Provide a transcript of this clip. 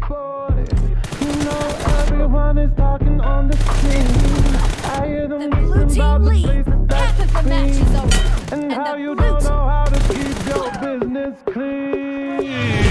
boarded. You know everyone is talking on the scene. I hear them talking about the places that's clean, and how you don't know how to keep your business clean.